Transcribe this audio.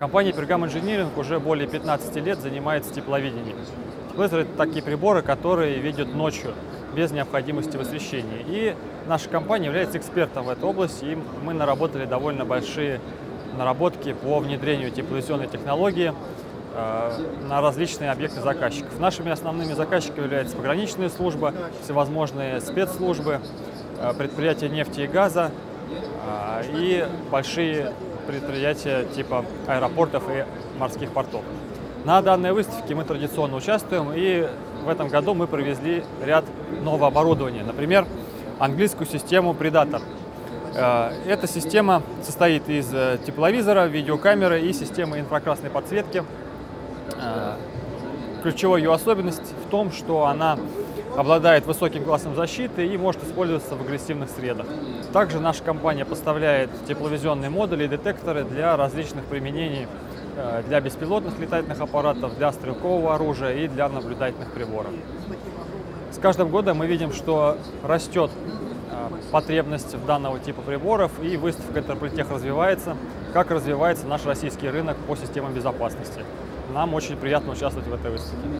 Компания Пергам Инжиниринг уже более 15 лет занимается тепловидением. Блейзер — это такие приборы, которые видят ночью, без необходимости в освещении. И наша компания является экспертом в этой области, и мы наработали довольно большие наработки по внедрению тепловизионной технологии на различные объекты заказчиков. Нашими основными заказчиками являются пограничные службы, всевозможные спецслужбы, предприятия нефти и газа и большие предприятия типа аэропортов и морских портов. На данной выставке мы традиционно участвуем, и в этом году мы привезли ряд нового оборудования. Например, английскую систему Predator. Эта система состоит из тепловизора, видеокамеры и системы инфракрасной подсветки. Ключевая ее особенность в том, что она обладает высоким классом защиты и может использоваться в агрессивных средах. Также наша компания поставляет тепловизионные модули и детекторы для различных применений, для беспилотных летательных аппаратов, для стрелкового оружия и для наблюдательных приборов. С каждым годом мы видим, что растет потребность в данного типа приборов, и выставка Интерполитех развивается, как развивается наш российский рынок по системам безопасности. Нам очень приятно участвовать в этой выставке.